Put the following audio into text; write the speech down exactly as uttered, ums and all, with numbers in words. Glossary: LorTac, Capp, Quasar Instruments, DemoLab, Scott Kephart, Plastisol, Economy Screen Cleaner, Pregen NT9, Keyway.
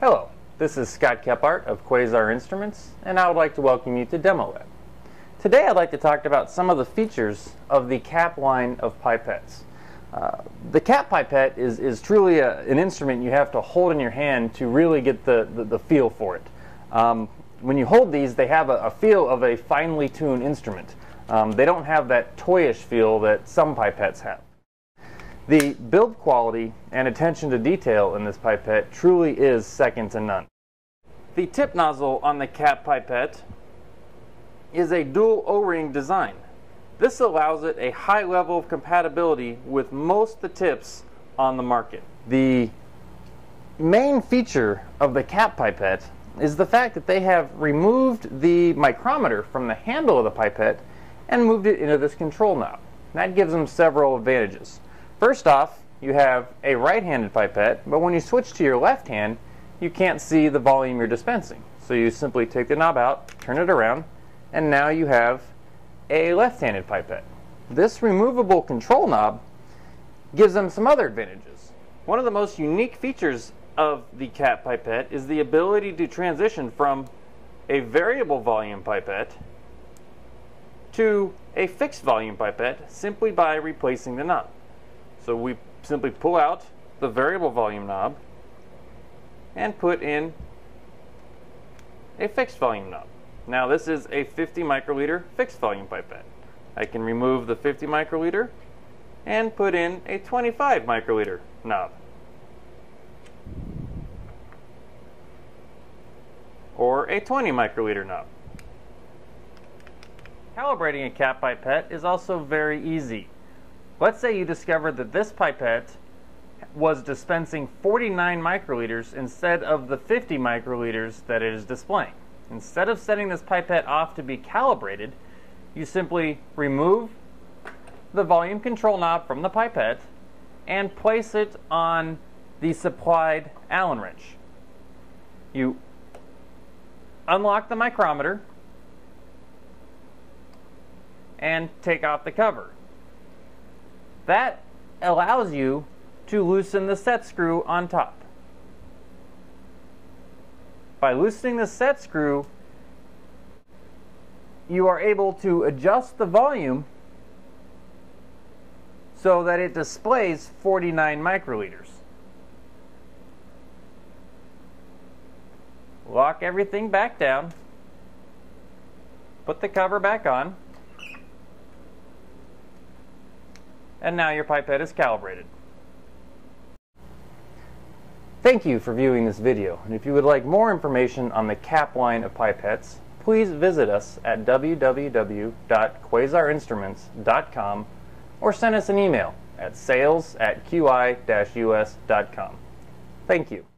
Hello, this is Scott Kephart of Quasar Instruments, and I would like to welcome you to DemoLab. Today I'd like to talk about some of the features of the Capp line of pipettes. Uh, the Capp pipette is, is truly a, an instrument you have to hold in your hand to really get the, the, the feel for it. Um, when you hold these, they have a, a feel of a finely tuned instrument. Um, they don't have that toyish feel that some pipettes have. The build quality and attention to detail in this pipette truly is second to none. The tip nozzle on the Capp pipette is a dual O-ring design. This allows it a high level of compatibility with most of the tips on the market. The main feature of the Capp pipette is the fact that they have removed the micrometer from the handle of the pipette and moved it into this control knob. That gives them several advantages. First off, you have a right-handed pipette, but when you switch to your left hand, you can't see the volume you're dispensing. So you simply take the knob out, turn it around, and now you have a left-handed pipette. This removable control knob gives them some other advantages. One of the most unique features of the Capp pipette is the ability to transition from a variable volume pipette to a fixed volume pipette simply by replacing the knob. So we simply pull out the variable volume knob and put in a fixed volume knob. Now this is a fifty microliter fixed volume pipette. I can remove the fifty microliter and put in a twenty-five microliter knob. Or a twenty microliter knob. Calibrating a Capp pipette is also very easy. Let's say you discovered that this pipette was dispensing forty-nine microliters instead of the fifty microliters that it is displaying. Instead of setting this pipette off to be calibrated, you simply remove the volume control knob from the pipette and place it on the supplied Allen wrench. You unlock the micrometer and take off the cover. That allows you to loosen the set screw on top. By loosening the set screw, you are able to adjust the volume so that it displays forty-nine microliters. Lock everything back down, put the cover back on, and now your pipette is calibrated. Thank you for viewing this video, and if you would like more information on the Capp line of pipettes, please visit us at w w w dot quasar instruments dot com or send us an email at sales at q i dash u s dot com. Thank you.